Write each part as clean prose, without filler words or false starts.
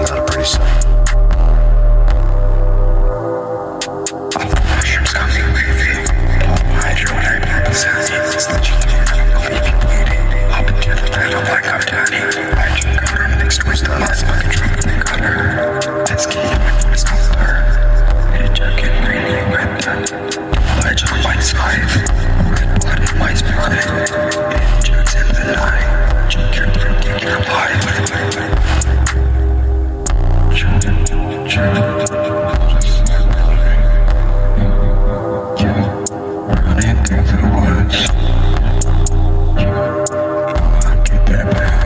is not a pretty sight. Although mushrooms cause you big feet, all hydro and hypothesizes is that you can't leave. I'll be gentle that I'll black up tiny. I drink a room next to which the last fucking drink in the gutter. That's key to my voice on fire. And a jacket mainly wet that. Large on white scythe. Red blood and white spotted. And jokes in the night. Junk your drink and your pie with my life. Running through the woods. I'll get that back.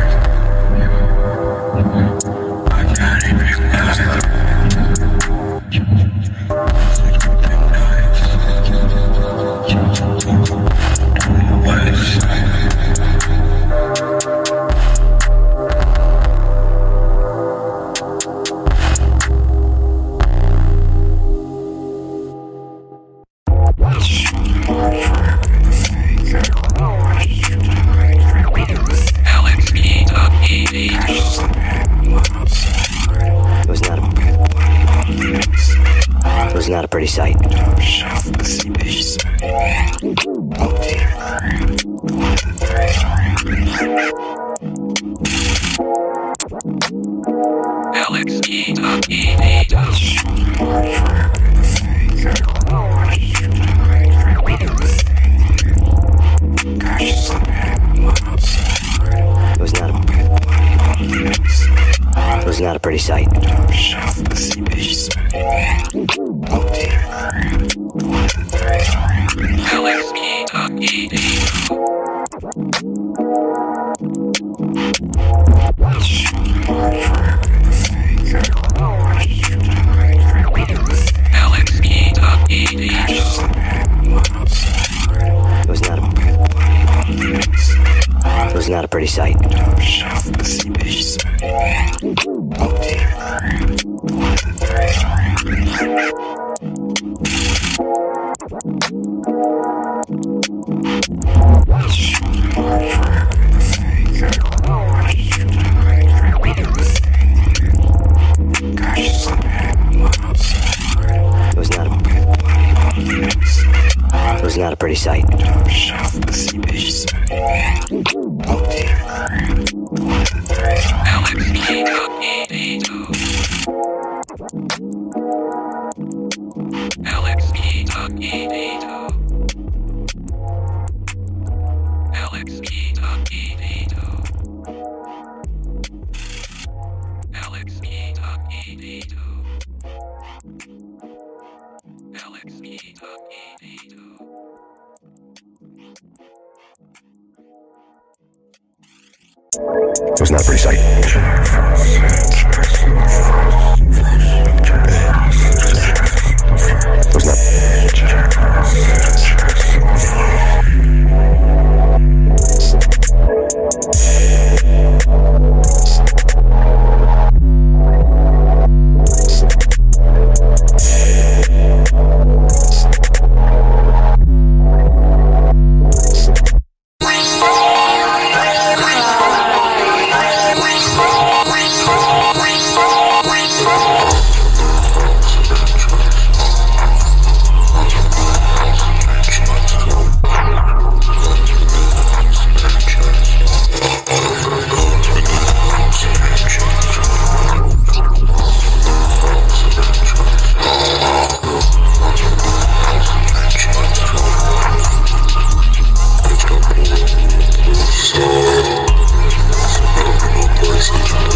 I can't even